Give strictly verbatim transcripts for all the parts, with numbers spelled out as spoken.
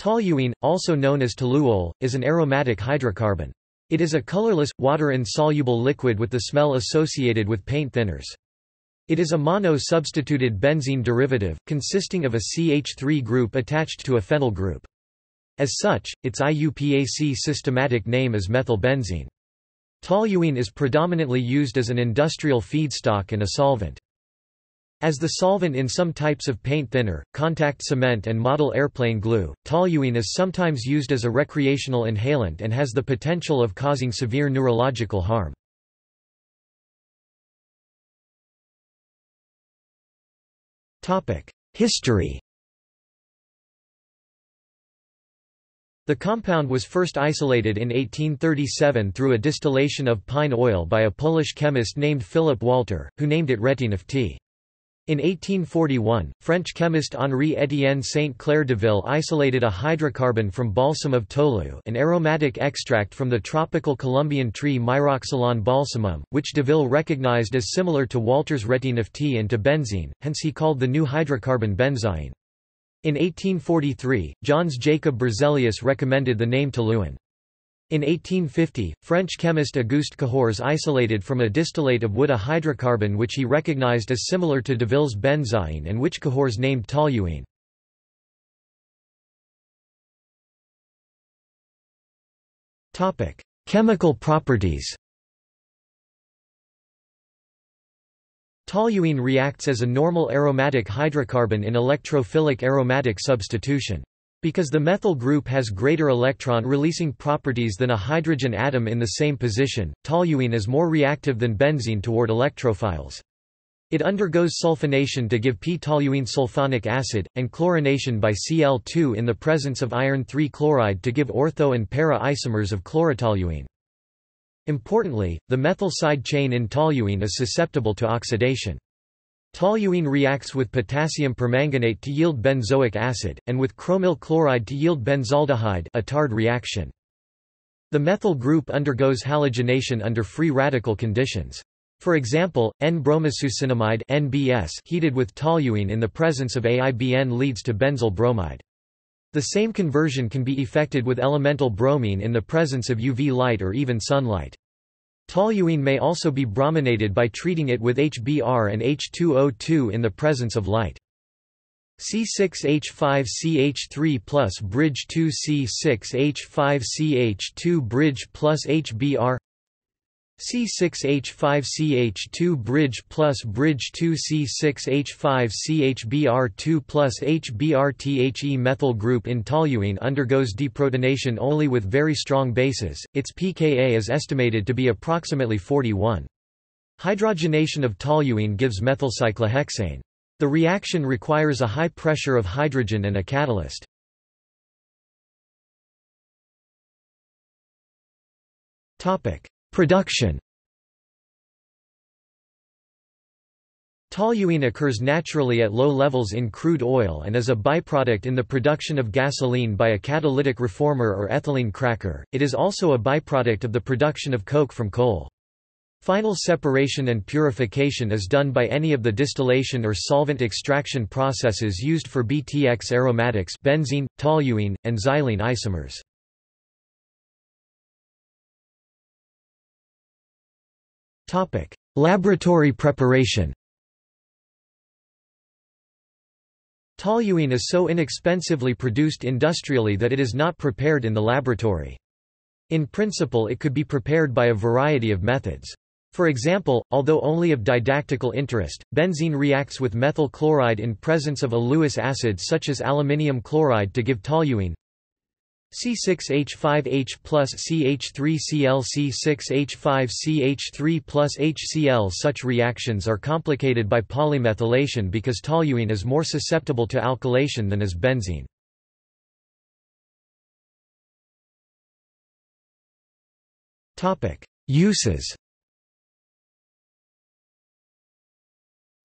Toluene, also known as toluol, is an aromatic hydrocarbon. It is a colorless, water-insoluble liquid with the smell associated with paint thinners. It is a mono-substituted benzene derivative, consisting of a C H three group attached to a phenyl group. As such, its I U P A C systematic name is methylbenzene. Toluene is predominantly used as an industrial feedstock and a solvent. As the solvent in some types of paint thinner, contact cement and model airplane glue, toluene is sometimes used as a recreational inhalant and has the potential of causing severe neurological harm. History. The compound was first isolated in eighteen thirty-seven through a distillation of pine oil by a Polish chemist named Philip Walter, who named it retinofte. In eighteen forty-one, French chemist Henri Étienne Sainte-Claire Deville isolated a hydrocarbon from balsam of tolu, an aromatic extract from the tropical Colombian tree Myroxylon balsamum, which Deville recognized as similar to Walter's retinofte and to benzene, hence he called the new hydrocarbon benzyene. In eighteen forty-three, John's Jacob Berzelius recommended the name toluene. In eighteen fifty, French chemist Auguste Cahours isolated from a distillate of wood a hydrocarbon which he recognized as similar to Deville's benzyene and which Cahours named toluene. Chemical properties. Toluene reacts as a normal aromatic hydrocarbon in electrophilic aromatic substitution. Because the methyl group has greater electron-releasing properties than a hydrogen atom in the same position, toluene is more reactive than benzene toward electrophiles. It undergoes sulfonation to give p-toluene sulfonic acid, and chlorination by C L two in the presence of iron three chloride to give ortho- and para-isomers of chlorotoluene. Importantly, the methyl side chain in toluene is susceptible to oxidation. Toluene reacts with potassium permanganate to yield benzoic acid, and with chromyl chloride to yield benzaldehyde, a T A R D reaction. The methyl group undergoes halogenation under free radical conditions. For example, N-bromosuccinimide (N B S) heated with toluene in the presence of A I B N leads to benzyl bromide. The same conversion can be effected with elemental bromine in the presence of U V light or even sunlight. Toluene may also be brominated by treating it with H B r and H two O two in the presence of light. C six H five C H three plus bridge two C six H five C H two bridge plus H B r, C six H five C H two bridge plus bridge two C six H five C H B r two plus H B r. The methyl group in toluene undergoes deprotonation only with very strong bases. Its pKa is estimated to be approximately forty-one. Hydrogenation of toluene gives methylcyclohexane. The reaction requires a high pressure of hydrogen and a catalyst. Topic: Production. Toluene occurs naturally at low levels in crude oil and is a byproduct in the production of gasoline by a catalytic reformer or ethylene cracker. It is also a byproduct of the production of coke from coal. Final separation and purification is done by any of the distillation or solvent extraction processes used for B T X aromatics, benzene, toluene, and xylene isomers. Topic: Laboratory preparation. Toluene is so inexpensively produced industrially that it is not prepared in the laboratory. In principle, it could be prepared by a variety of methods. For example, although only of didactical interest, benzene reacts with methyl chloride in presence of a Lewis acid such as aluminium chloride to give toluene. C six H five H plus C H three C L C six H five C H three plus H C l. Such reactions are complicated by polymethylation because toluene is more susceptible to alkylation than is benzene. Uses.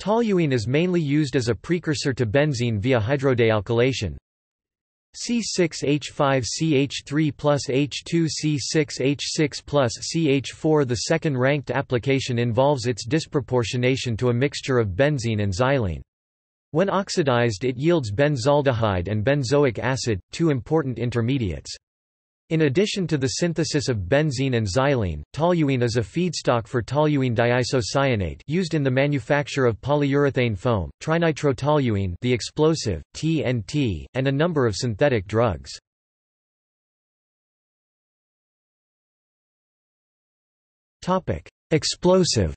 Toluene is mainly used as a precursor to benzene via hydrodealkylation. C six H five C H three plus H two C six H six plus C H four. The second ranked application involves its disproportionation to a mixture of benzene and xylene. When oxidized, it yields benzaldehyde and benzoic acid, two important intermediates. In addition to the synthesis of benzene and xylene, toluene is a feedstock for toluene diisocyanate used in the manufacture of polyurethane foam, trinitrotoluene, the explosive, T N T, and a number of synthetic drugs. Topic: Explosive.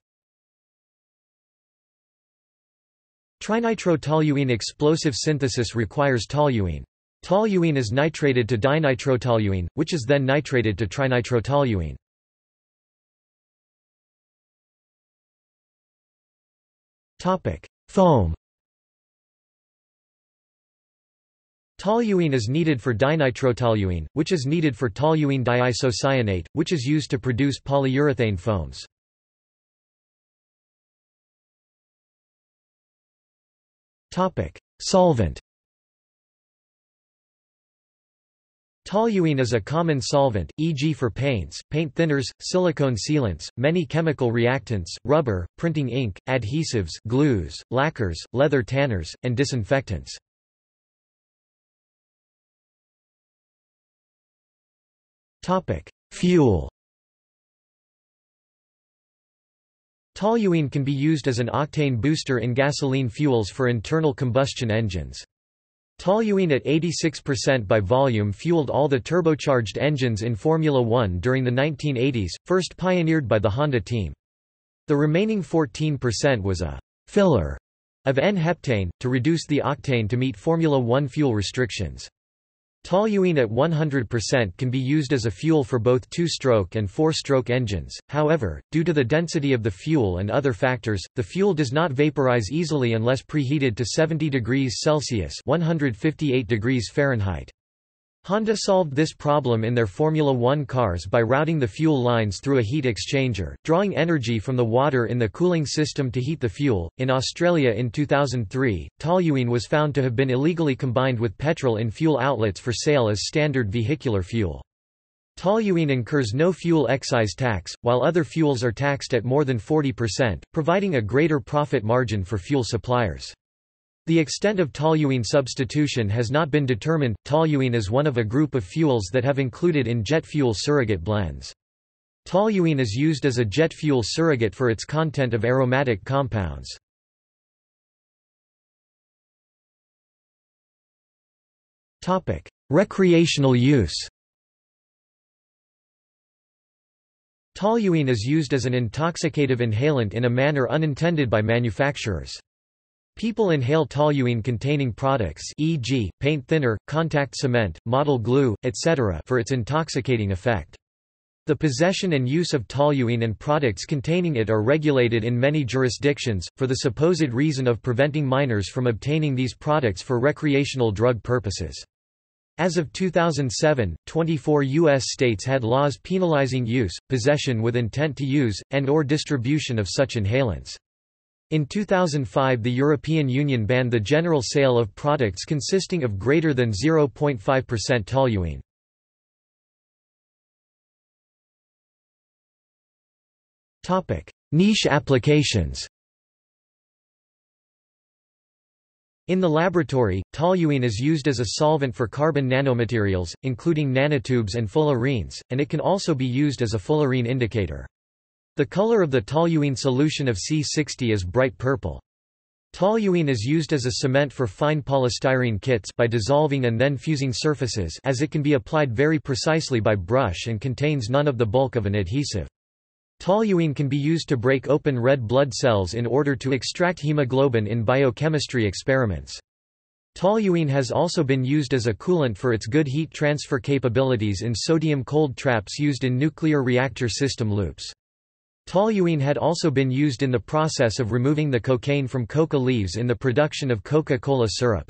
Trinitrotoluene explosive synthesis requires toluene. Toluene is nitrated to dinitrotoluene, which is then nitrated to trinitrotoluene. Topic: Foam. Toluene is needed for dinitrotoluene, which is needed for toluene diisocyanate, which is used to produce polyurethane foams. Solvent. Toluene is a common solvent, for example for paints, paint thinners, silicone sealants, many chemical reactants, rubber, printing ink, adhesives, glues, lacquers, leather tanners, and disinfectants. Fuel. Toluene can be used as an octane booster in gasoline fuels for internal combustion engines. Toluene at eighty-six percent by volume fueled all the turbocharged engines in Formula One during the nineteen eighties, first pioneered by the Honda team. The remaining fourteen percent was a «filler» of N-heptane, to reduce the octane to meet Formula One fuel restrictions. Toluene at one hundred percent can be used as a fuel for both two-stroke and four-stroke engines, however, due to the density of the fuel and other factors, the fuel does not vaporize easily unless preheated to seventy degrees Celsius (one hundred fifty-eight degrees Fahrenheit). Honda solved this problem in their Formula One cars by routing the fuel lines through a heat exchanger, drawing energy from the water in the cooling system to heat the fuel. In Australia in two thousand three, toluene was found to have been illegally combined with petrol in fuel outlets for sale as standard vehicular fuel. Toluene incurs no fuel excise tax, while other fuels are taxed at more than forty percent, providing a greater profit margin for fuel suppliers. The extent of toluene substitution has not been determined. Toluene is one of a group of fuels that have included in jet fuel surrogate blends. Toluene is used as a jet fuel surrogate for its content of aromatic compounds. Topic: Recreational use. Toluene is used as an intoxicative inhalant in a manner unintended by manufacturers. People inhale toluene-containing products, for example, paint thinner, contact cement, model glue, et cetera, for its intoxicating effect. The possession and use of toluene and products containing it are regulated in many jurisdictions, for the supposed reason of preventing minors from obtaining these products for recreational drug purposes. As of two thousand seven, twenty-four U S states had laws penalizing use, possession with intent to use, and/or distribution of such inhalants. In two thousand five, the European Union banned the general sale of products consisting of greater than zero point five percent toluene. Topic: Niche applications. In the laboratory, toluene is used as a solvent for carbon nanomaterials, including nanotubes and fullerenes, and it can also be used as a fullerene indicator. The color of the toluene solution of C sixty is bright purple. Toluene is used as a cement for fine polystyrene kits by dissolving and then fusing surfaces, as it can be applied very precisely by brush and contains none of the bulk of an adhesive. Toluene can be used to break open red blood cells in order to extract hemoglobin in biochemistry experiments. Toluene has also been used as a coolant for its good heat transfer capabilities in sodium cold traps used in nuclear reactor system loops. Toluene had also been used in the process of removing the cocaine from coca leaves in the production of Coca-Cola syrup.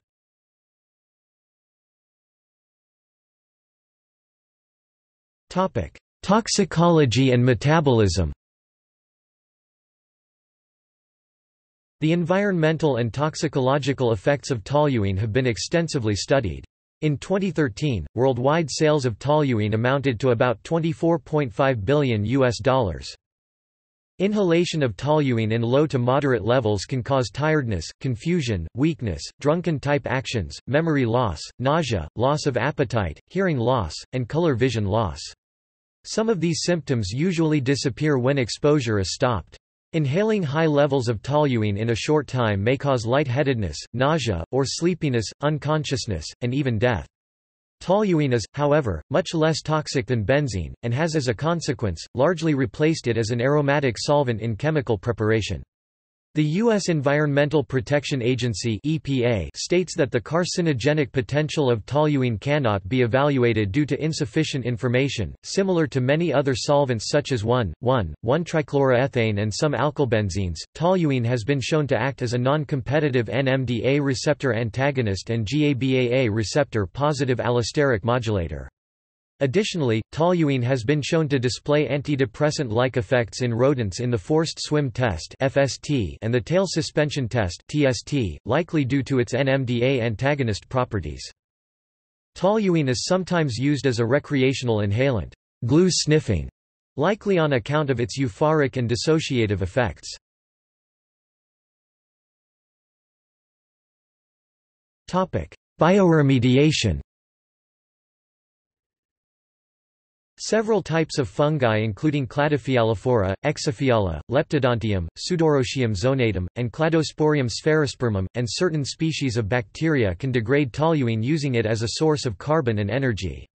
Toxicology and metabolism. The environmental and toxicological effects of toluene have been extensively studied. In twenty thirteen, worldwide sales of toluene amounted to about twenty-four point five billion U S dollars. Inhalation of toluene in low to moderate levels can cause tiredness, confusion, weakness, drunken-type actions, memory loss, nausea, loss of appetite, hearing loss, and color vision loss. Some of these symptoms usually disappear when exposure is stopped. Inhaling high levels of toluene in a short time may cause lightheadedness, nausea, or sleepiness, unconsciousness, and even death. Toluene is, however, much less toxic than benzene, and has as a consequence, largely replaced it as an aromatic solvent in chemical preparation. The U S Environmental Protection Agency (E P A) states that the carcinogenic potential of toluene cannot be evaluated due to insufficient information, similar to many other solvents such as one one one trichloroethane and some alkylbenzenes. Toluene has been shown to act as a non-competitive N M D A receptor antagonist and GABAA receptor positive allosteric modulator. Additionally, toluene has been shown to display antidepressant-like effects in rodents in the forced swim test (F S T) and the tail suspension test (T S T), likely due to its N M D A antagonist properties. Toluene is sometimes used as a recreational inhalant, glue sniffing, likely on account of its euphoric and dissociative effects. Topic: Bioremediation. Several types of fungi including Cladophialophora, Exophiala, Leptodontium, Pseudeurotium zonatum, and Cladosporium sphaerospermum, and certain species of bacteria can degrade toluene using it as a source of carbon and energy.